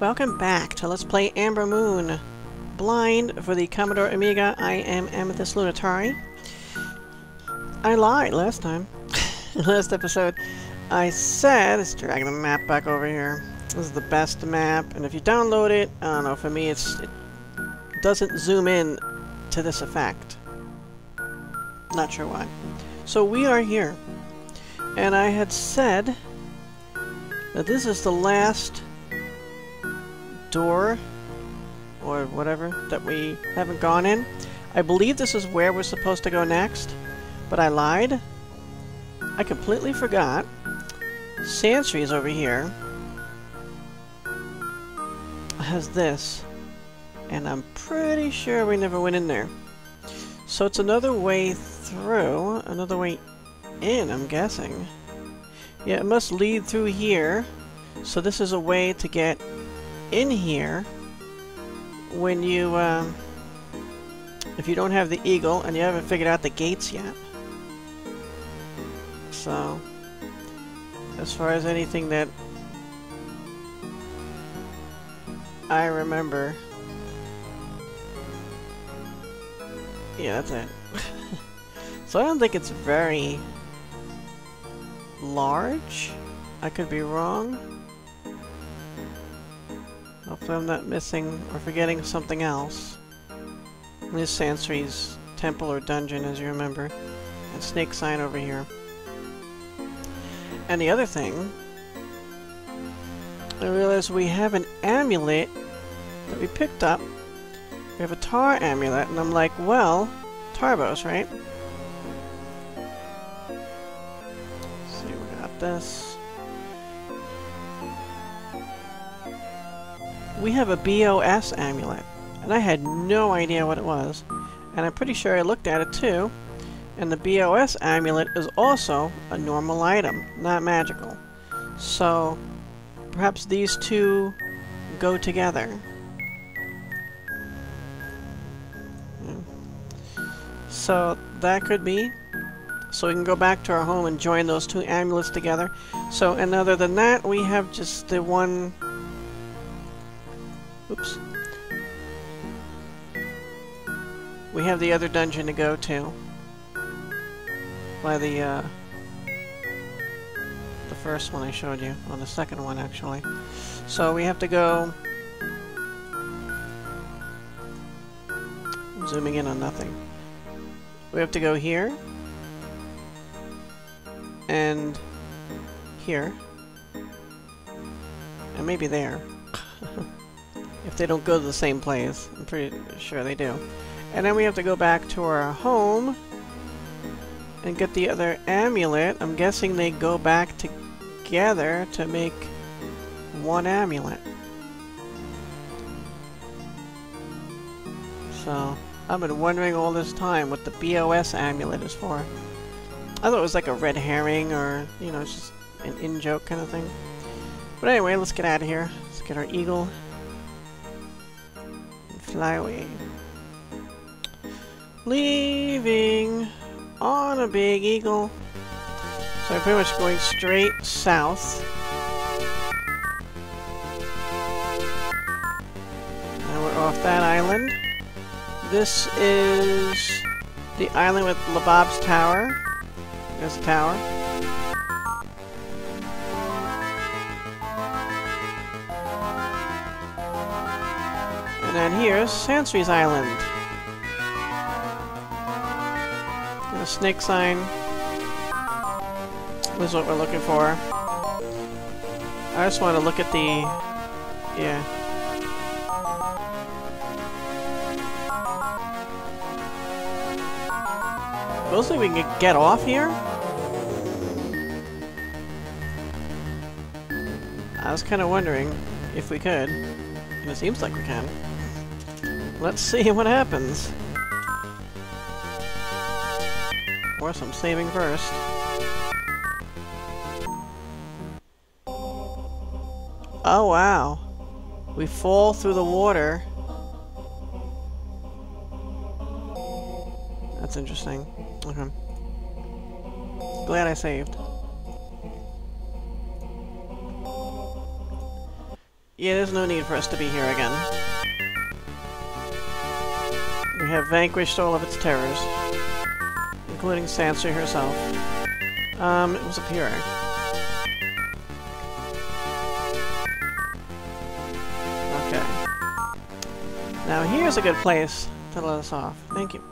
Welcome back to Let's Play Amber Moon. Blind for the Commodore Amiga. I am Amethyst Lunatari. I lied last time. Last episode I said, let's drag the map back over here. This is the best map, and if you download it, I don't know, for me it doesn't zoom in to this effect. Not sure why. So we are here. And I had said that this is the last door or whatever that we haven't gone in. I believe this is where we're supposed to go next, but I lied. I completely forgot. Sansrie's over here. Has this. And I'm pretty sure we never went in there. So it's another way through, another way in, I'm guessing. Yeah, it must lead through here. So this is a way to get in here when you, if you don't have the Egil and you haven't figured out the gates yet. So, as far as anything that I remember, yeah, that's it. So I don't think it's very large. I could be wrong. Hopefully I'm not missing or forgetting something else. This is Sansrie's temple or dungeon, as you remember. And snake sign over here. And the other thing, I realize we have an amulet that we picked up. We have a tar amulet, and I'm like, well, Tarbos, right? Let's see, we got this. We have a BOS amulet, and I had no idea what it was, and I'm pretty sure I looked at it too, and the BOS amulet is also a normal item, not magical. So perhaps these two go together. So that could be. So we can go back to our home and join those two amulets together. So, and other than that, we have just the one. Oops. We have the other dungeon to go to. By the first one I showed you. Well, the second one, actually. So we have to go. I'm zooming in on nothing. We have to go here, and here, and maybe there, if they don't go to the same place. I'm pretty sure they do. And then we have to go back to our home and get the other amulet. I'm guessing they go back together to make one amulet. So I've been wondering all this time what the BOS amulet is for. I thought it was like a red herring or, you know, it's just an in-joke kind of thing. But anyway, let's get out of here. Let's get our Egil and fly away. Leaving on a big Egil. So I'm pretty much going straight south. Now we're off that island. This is the island with Labob's tower. There's the tower. And then here's Sansrie's Island. And a snake sign. This is what we're looking for. I just want to look at the... yeah. Mostly we can get off here? I was kind of wondering if we could, and it seems like we can. Let's see what happens. Of course, I'm saving first. Oh wow. We fall through the water. That's interesting. Okay. Glad I saved. Yeah, there's no need for us to be here again. We have vanquished all of its terrors, including Sansrie herself. It was up here. Okay. Now here's a good place to let us off. Thank you.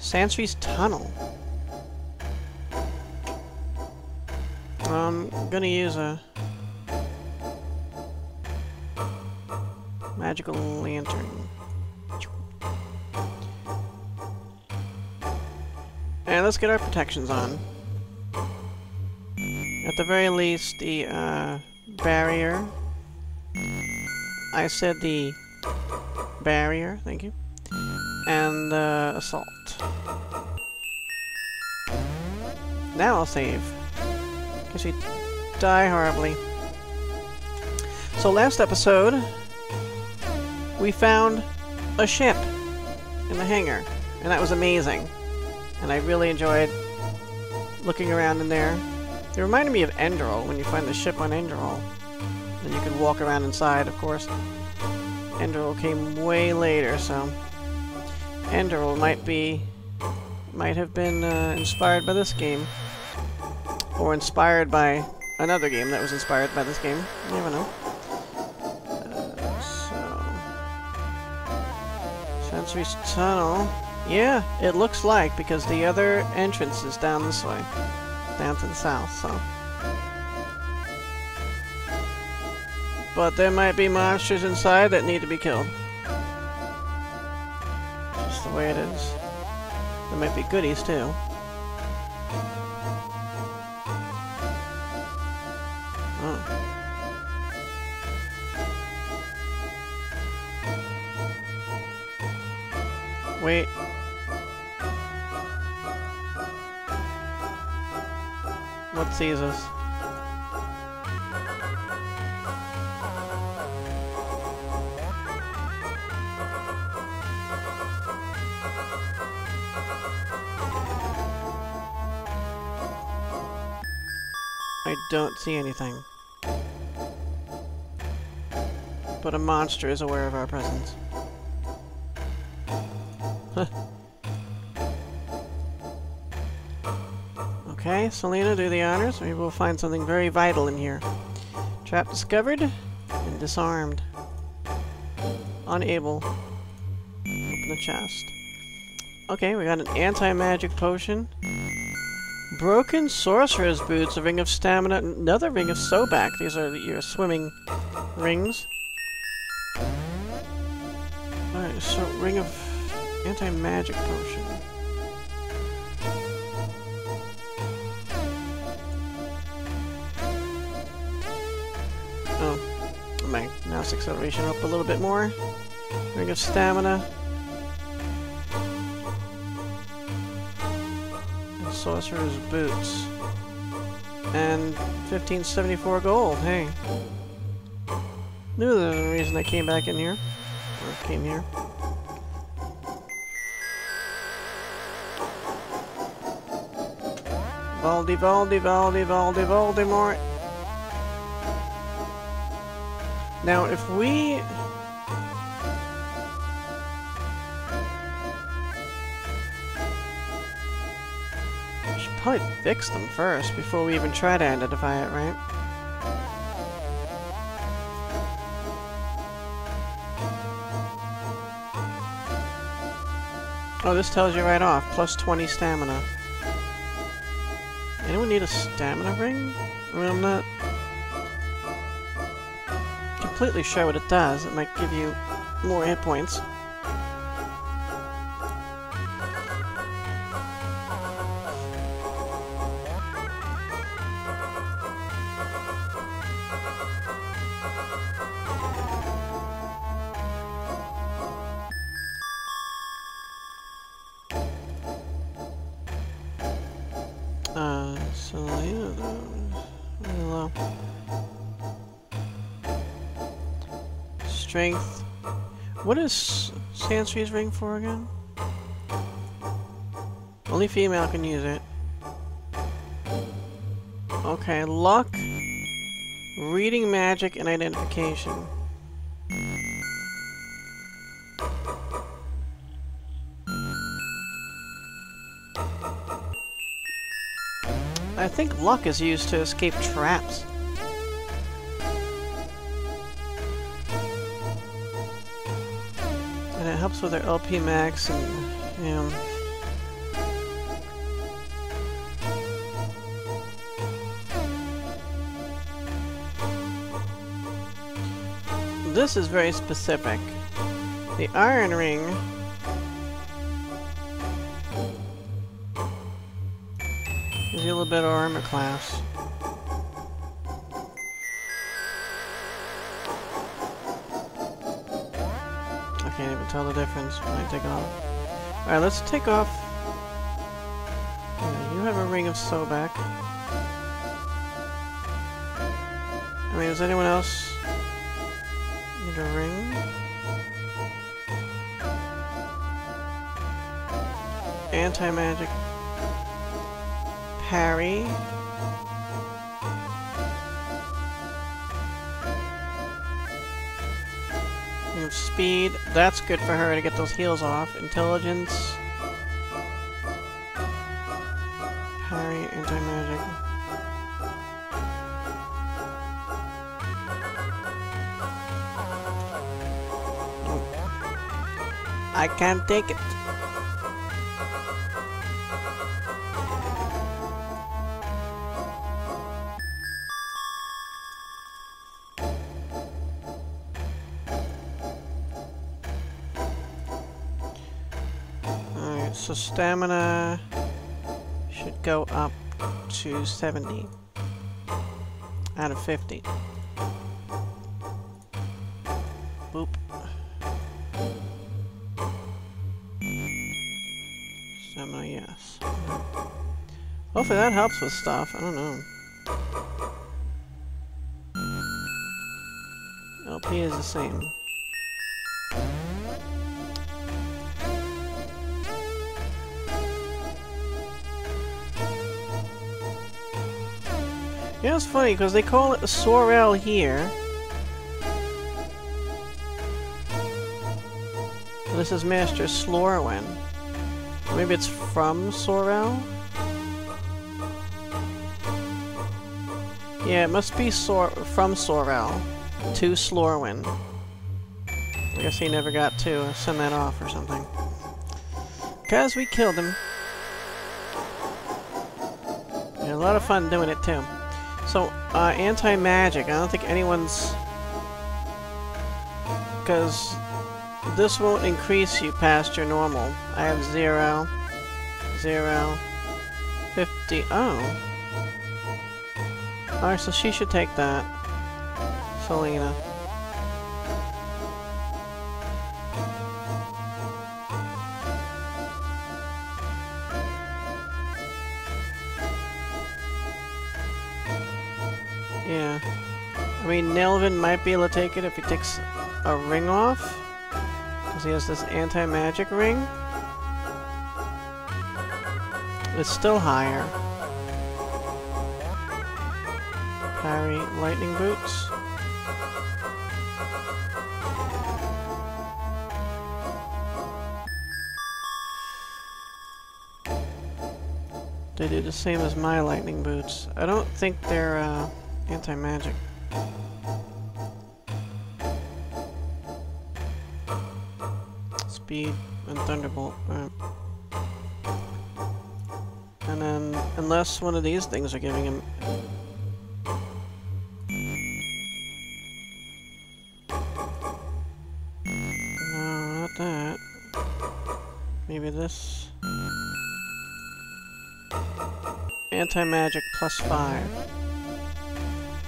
Sansrie's Tunnel. I'm gonna use a magical lantern. And let's get our protections on. At the very least, the barrier. I said the barrier, thank you. And assault. Now I'll save. Because we die horribly. So last episode, we found a ship in the hangar, and that was amazing. And I really enjoyed looking around in there. It reminded me of Enderal, when you find the ship on Enderal. Then you can walk around inside, of course. Enderal came way later, so Enderal might have been inspired by this game. Or inspired by another game that was inspired by this game. You never know. So Sansrie's Tunnel. Yeah, it looks like, because the other entrance is down this way. Down to the south, so. But there might be monsters inside that need to be killed. Just the way it is. There might be goodies, too. Wait. What sees us? I don't see anything. But a monster is aware of our presence. Okay, Selena, do the honors. Maybe we'll find something very vital in here. Trap discovered and disarmed. Unable. Open the chest. Okay, we got an anti-magic potion. Broken sorcerer's boots, a ring of stamina, another ring of sobac. These are your swimming rings. Alright, so ring of anti-magic potion. Oh, my mouse acceleration up a little bit more. Ring of stamina. And sorcerer's boots. And 1574 gold, hey. Knew there was a reason I came back in here. Or came here. Voldemort. Now, if we... we should probably fix them first before we even try to identify it, right? Oh, this tells you right off. Plus 20 stamina. Anyone need a stamina ring? I mean, I'm not completely sure what it does. It might give you more hit points. Strength. What is Sansrie's ring for again? Only female can use it. Okay, luck. Reading magic and identification. I think luck is used to escape traps. And it helps with their LP max and, you know... This is very specific. The Iron Ring. Gives you a little bit of armor class. I can't even tell the difference when I take it off. Alright, let's take off. You have a Ring of Sobek. I mean, is anyone else? A ring. Anti-magic. Parry. We have speed. That's good for her to get those heals off. Intelligence. Parry. Anti-magic. I can't take it. Alright, so stamina should go up to 70 out of 50. Boop. Yes. Hopefully that helps with stuff. I don't know. LP is the same. You know, it's funny because they call it the Sorrel here. This is Master Slorwin. Maybe it's from Sorrel? Yeah, it must be from Sorrel to Slorwin. I guess he never got to send that off or something. 'Cause we killed him. We had a lot of fun doing it too. So, anti-magic. I don't think anyone's... 'Cause... this won't increase you past your normal. I have 0, 0, 50. Oh. Alright, so she should take that. Selena. Yeah. I mean, Nelvin might be able to take it if he takes a ring off. He has this anti-magic ring. It's still higher. Parry, lightning boots. They do the same as my lightning boots. I don't think they're anti-magic. Speed and Thunderbolt. Alright. And then, unless one of these things are giving him... No, not that. Maybe this. Anti-magic plus 5.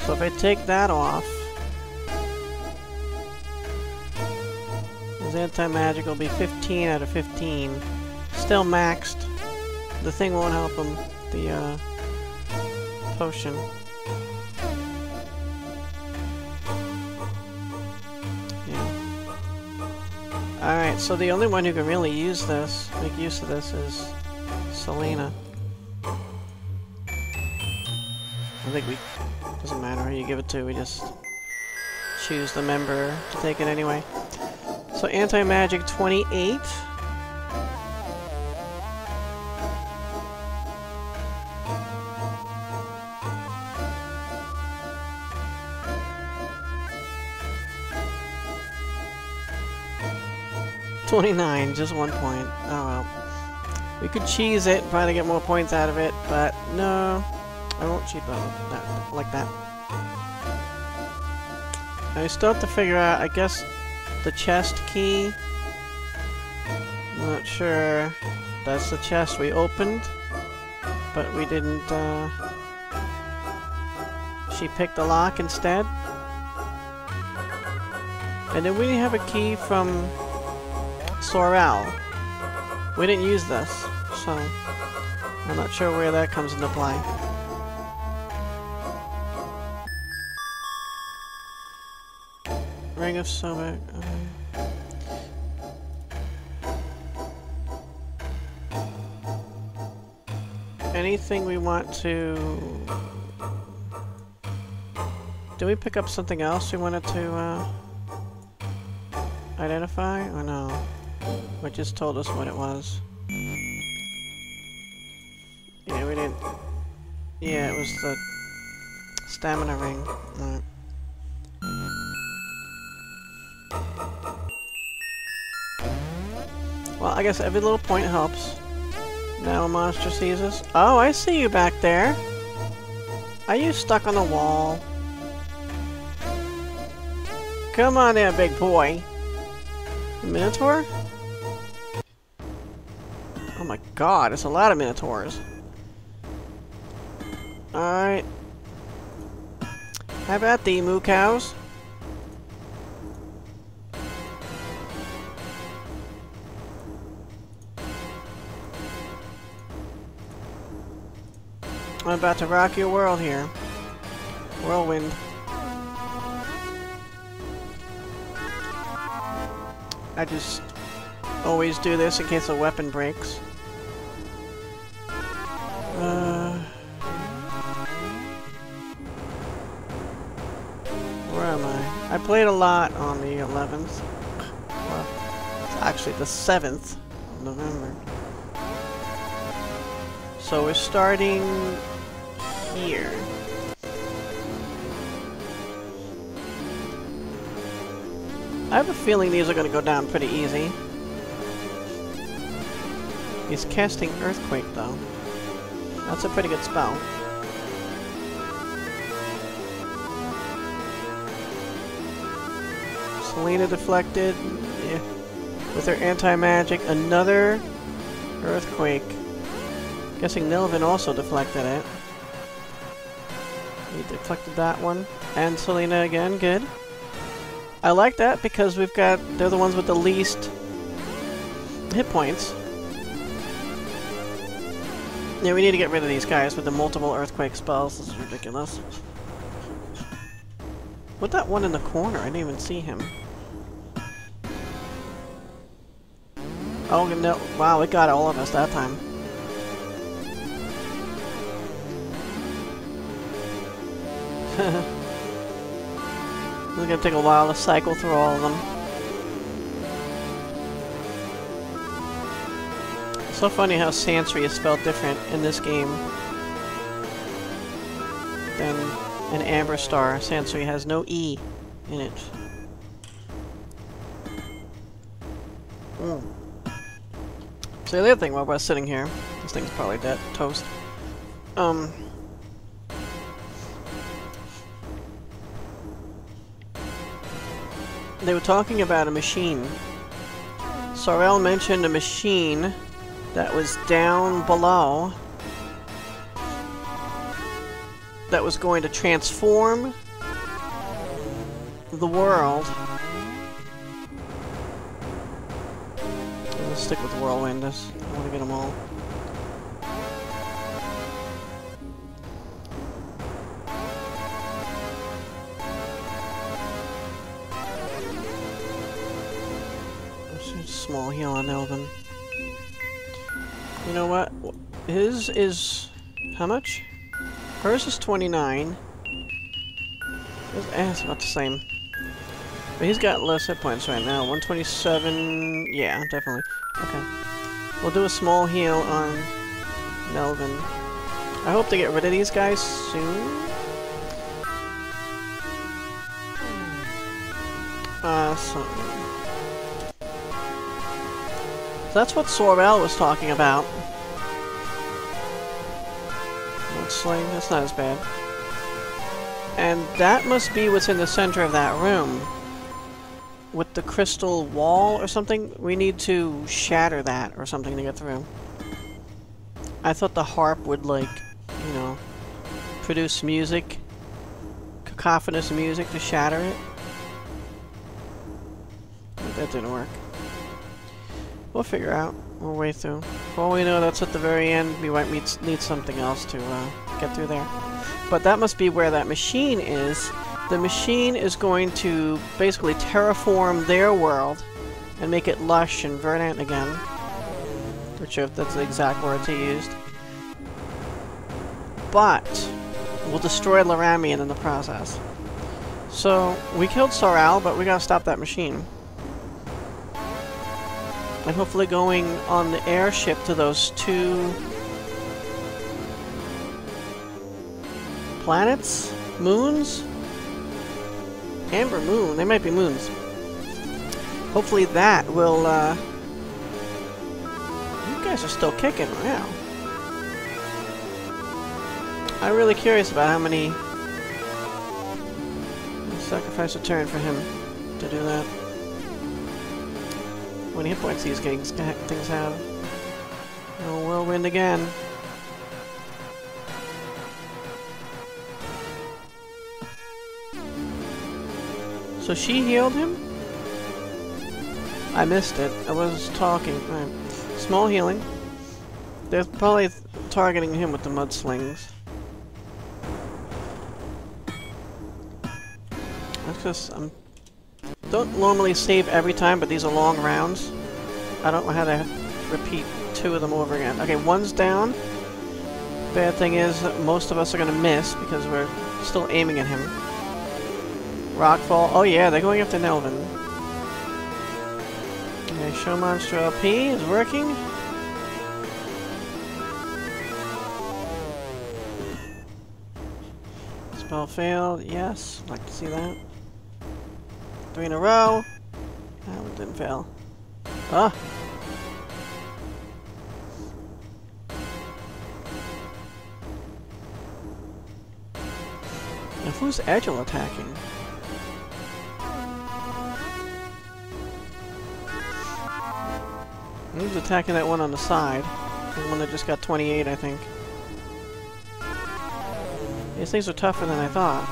So if I take that off... anti-magic will be 15 out of 15. Still maxed. The thing won't help him. The, potion. Yeah. Alright, so the only one who can really use this, make use of this, is Selena. I think we, doesn't matter who you give it to, we just choose the member to take it anyway. So anti-magic 28. Just 1 point. Oh well. We could cheese it, try to get more points out of it, but no. I won't cheat that like that. I still have to figure out, I guess, the chest key. I'm not sure. That's the chest we opened, but we didn't, she picked the lock instead. And then we have a key from Sorrel. We didn't use this, so I'm not sure where that comes into play. Ring of Summer. Anything we want to... Do we pick up something else we wanted to identify, or no? It just told us what it was. Yeah, we didn't... Yeah, it was the stamina ring. Right. Well, I guess every little point helps. Now a monster sees us. Oh, I see you back there! Are you stuck on the wall? Come on there, big boy! Minotaur? Oh my god, it's a lot of Minotaurs. Alright. How about the moo cows? I'm about to rock your world here. Whirlwind. I just always do this in case a weapon breaks. Where am I? I played a lot on the 11th. Well, it's actually the 7th of November. So we're starting here. I have a feeling these are going to go down pretty easy. He's casting Earthquake, though. That's a pretty good spell. Selena deflected. Yeah. With her anti-magic, another Earthquake. Guessing Nilvan also deflected it. He deflected that one. And Selena again, good. I like that because we've got... They're the ones with the least hit points. Yeah, we need to get rid of these guys with the multiple earthquake spells. This is ridiculous. What, that one in the corner? I didn't even see him. Oh, no. Wow, it got all of us that time. Haha. It's gonna take a while to cycle through all of them. It's so funny how Sansrie is spelled different in this game than an Amber Star. Sansrie has no E in it. Mm. So the other thing while we're sitting here, this thing's probably dead, toast. They were talking about a machine. Sorrel mentioned a machine that was down below that was going to transform the world. Let's stick with Whirlwind. I want to get them all. Small heal on Elvin. You know what? His is... how much? Hers is 29. His ass is about the same. But he's got less hit points right now. 127... yeah, definitely. Okay. We'll do a small heal on Melvin. I hope they get rid of these guys soon. So that's what Sorrel was talking about. Looks like that's not as bad. And that must be what's in the center of that room. With the crystal wall or something? We need to shatter that or something to get through. I thought the harp would, like, you know, produce music. Cacophonous music to shatter it. But that didn't work. We'll figure out our way through. For all we know, that's at the very end. We might need something else to get through there. But that must be where that machine is. The machine is going to basically terraform their world and make it lush and verdant again. Which, if that's the exact words he used. But we'll destroy Lyramion in the process. So we killed Sorrel, but we gotta stop that machine. And hopefully going on the airship to those two planets? Moons? Amber Moon. They might be moons. Hopefully that will, You guys are still kicking. Wow. I'm really curious about how many... I sacrifice a turn for him to do that. How many hit points these things have? Oh, whirlwind again. So she healed him? I missed it. I was talking. All right. Small healing. They're probably targeting him with the mud slings. That's just... don't normally save every time, but these are long rounds. I don't know how to repeat two of them over again. Okay, one's down. Bad thing is that most of us are going to miss because we're still aiming at him. Rockfall. Oh yeah, they're going after Melvin. Okay, Show Monster LP is working. Spell failed. Yes, I'd like to see that. 3 in a row. That one didn't fail. Ah. Now who's Egil attacking? He's attacking that one on the side. The one that just got 28, I think. These things are tougher than I thought.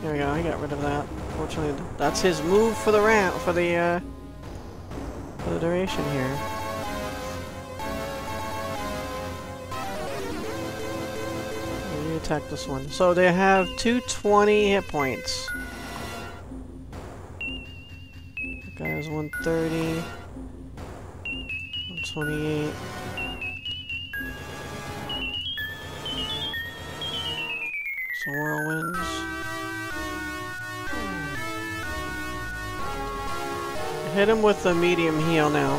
There we go, he got rid of that. Fortunately, that's his move for the round, for the duration here. We attack this one. So they have 220 hit points. That guy was 130, 128. Some whirlwinds. Hit him with the medium heal now.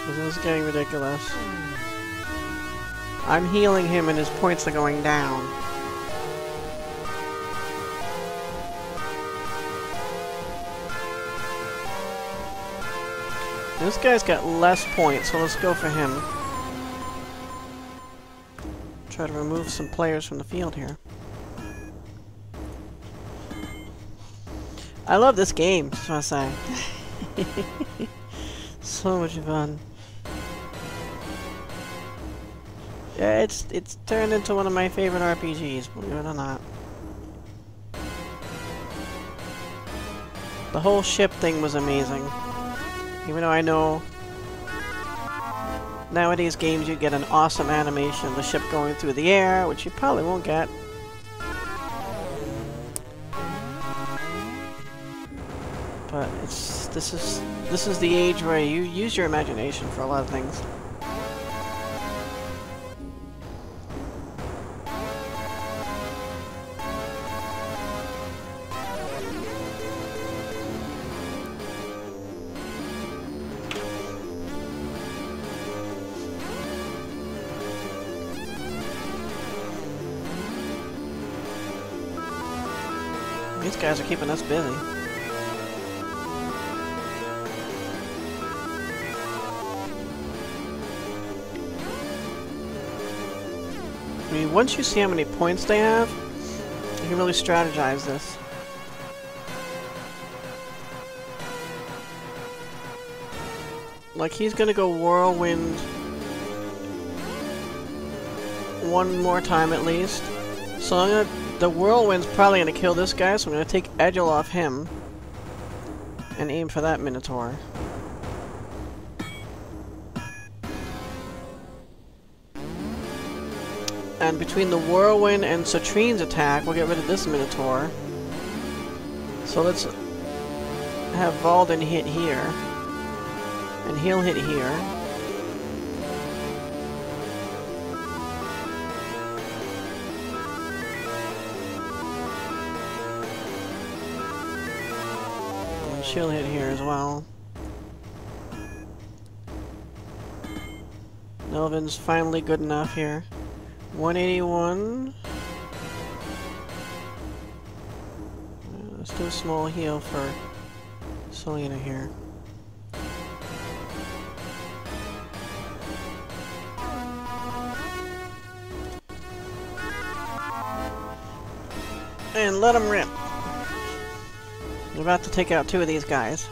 Because this is getting ridiculous. I'm healing him and his points are going down. This guy's got less points, so let's go for him. Try to remove some players from the field here. I love this game, that's what I say. So much fun. Yeah, it's turned into one of my favorite RPGs, believe it or not. The whole ship thing was amazing. Even though I know nowadays games you get an awesome animation of the ship going through the air, which you probably won't get. But this is the age where you use your imagination for a lot of things. These guys are keeping us busy. I mean, once you see how many points they have, you can really strategize this. Like, he's gonna go Whirlwind one more time at least. So I'm gonna... the Whirlwind's probably gonna kill this guy, so I'm gonna take Egil off him. And aim for that Minotaur. And between the Whirlwind and Citrine's attack, we'll get rid of this Minotaur. So let's have Valdyn hit here. And he'll hit here. And she'll hit here as well. Nelvin's finally good enough here. 181. Let's do a small heal for Selena here. And let them rip. We're about to take out two of these guys.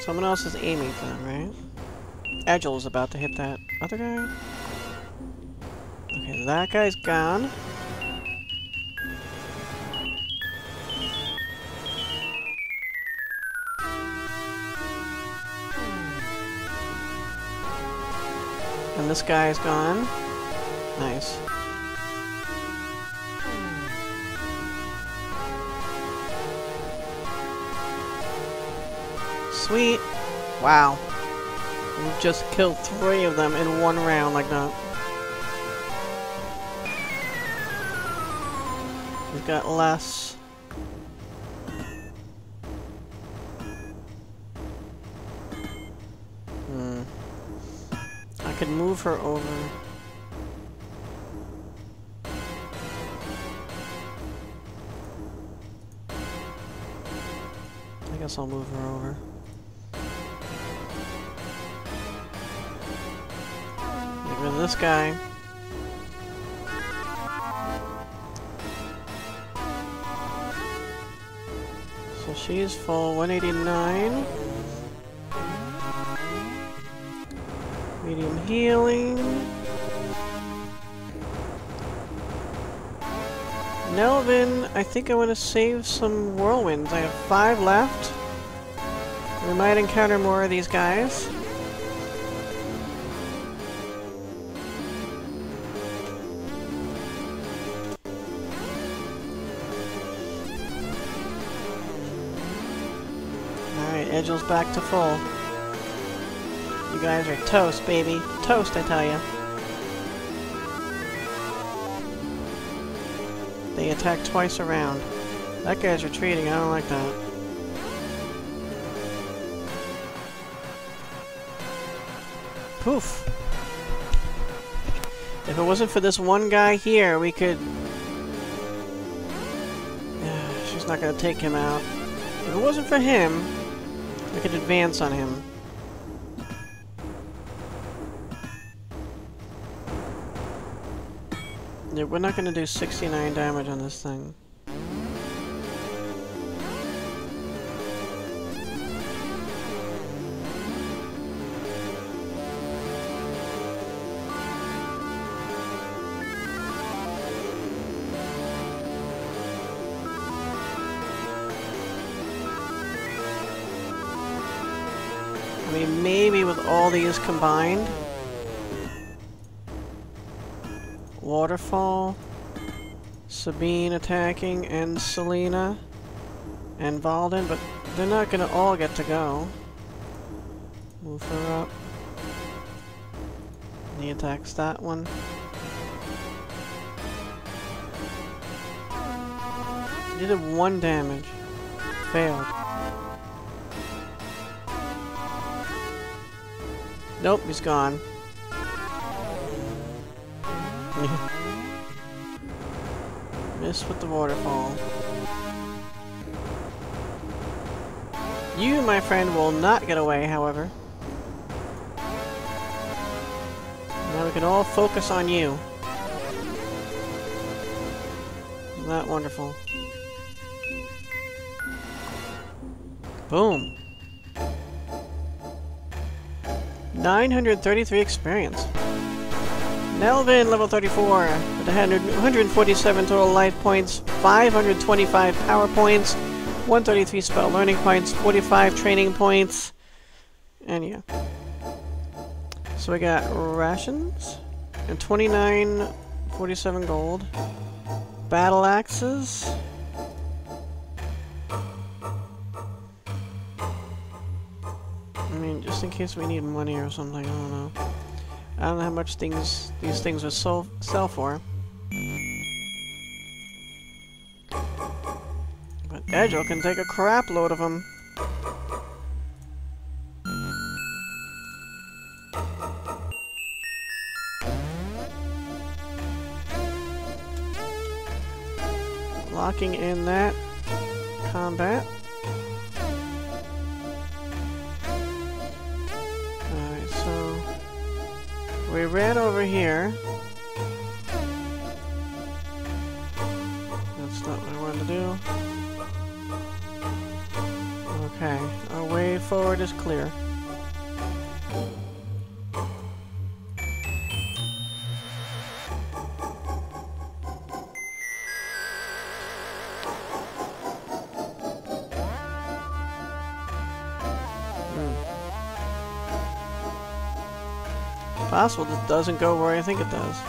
Someone else is aiming for them, right? Egil is about to hit that other guy. Okay, that guy's gone. And this guy is gone. Nice. Sweet. Wow. We've just killed three of them in one round like that. We've got less. I could move her over. I guess I'll move her over. This guy. So she's full. 189. Medium healing. Nelvin, I think I want to save some Whirlwinds. I have 5 left. We might encounter more of these guys. Egil's back to full. You guys are toast, baby. Toast, I tell you. They attack twice around. That guy's retreating. I don't like that. Poof. If it wasn't for this one guy here, we could... She's not gonna take him out. If it wasn't for him, we could advance on him. Yeah, we're not gonna do 69 damage on this thing. I mean, maybe with all these combined. Waterfall, Sabine attacking, and Selena, and Valdyn, but they're not gonna all get to go. Move her up. And he attacks that one. He did it 1 damage. Failed. Nope, he's gone. Miss with the waterfall. You, my friend, will not get away, however. Now we can all focus on you. Isn't that wonderful? Boom! 933 experience. Nelvin, level 34, with 147 total life points, 525 power points, 133 spell learning points, 45 training points, and yeah. So we got rations, and 29, 47 gold, battle axes, I mean, just in case we need money or something, I don't know. I don't know how much these things would sell for. But Egil can take a crap load of them. Locking in that combat. Alright, so we ran over here. That's not what I wanted to do. Okay, our way forward is clear. Possible that doesn't go where I think it does.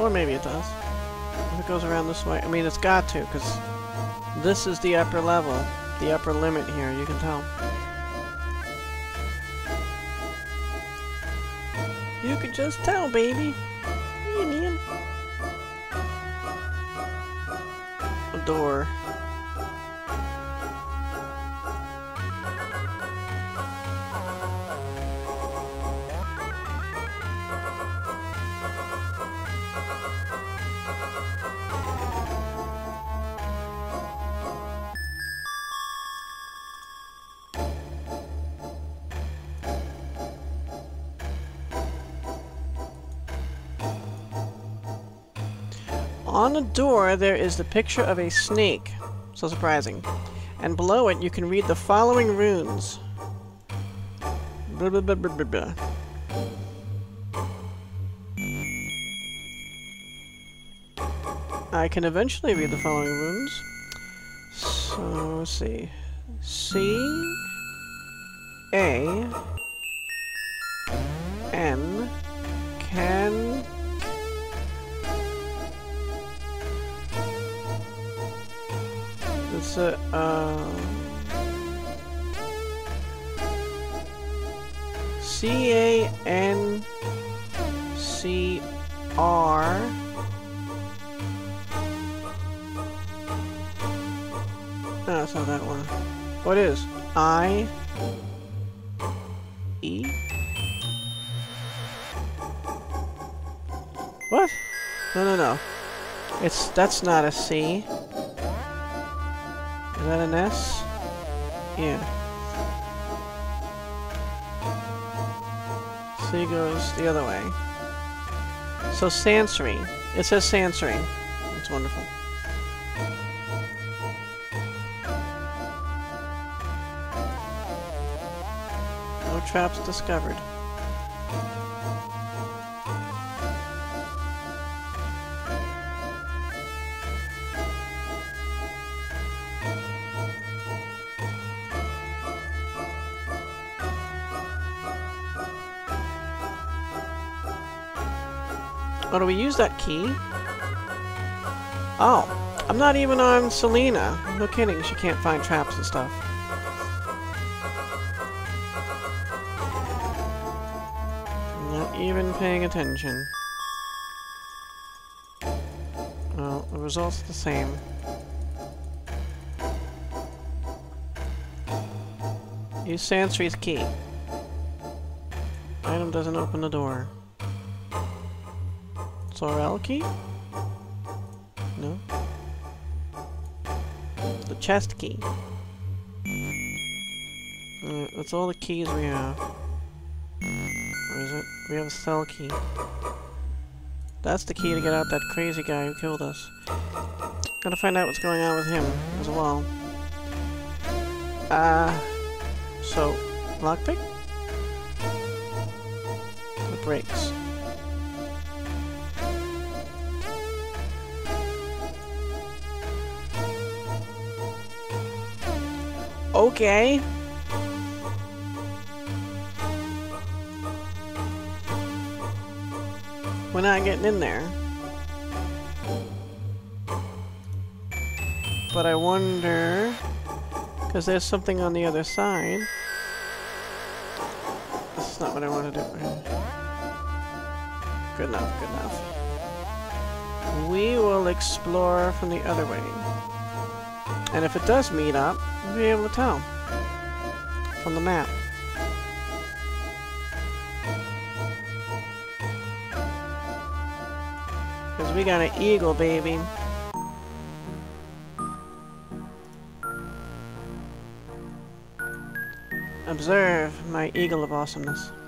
Or maybe it does. If it goes around this way, I mean it's got to, because this is the upper level, the upper limit here, you can tell. You could just tell, baby. Door. On the door, there is the picture of a snake. So surprising. And below it, you can read the following runes. Blah, blah, blah, blah, blah, blah. I can eventually read the following runes. So, let's see. C... A... N... Can... It's a, C-A-N-C-R... No, it's not that one. What is? I... E? What? No, no, no. It's... That's not a C. Is that an S? Yeah. C goes the other way. So Sansrie. It says Sansrie. It's wonderful. No traps discovered. Oh, do we use that key? Oh. I'm not even on Selena. No kidding, she can't find traps and stuff. I'm not even paying attention. Well, the result's the same. Use Sansrie's key. Item doesn't open the door. Sorrel key? No. The chest key. Alright, that's all the keys we have. Where is it? We have a cell key. That's the key to get out that crazy guy who killed us. Gotta find out what's going on with him as well. So, lockpick? The brakes. Okay. We're not getting in there. But I wonder, because there's something on the other side. This is not what I want to do. Good enough, good enough. We will explore from the other way. And if it does meet up, we'll be able to tell from the map. Because we got an Egil, baby. Observe my Egil of awesomeness.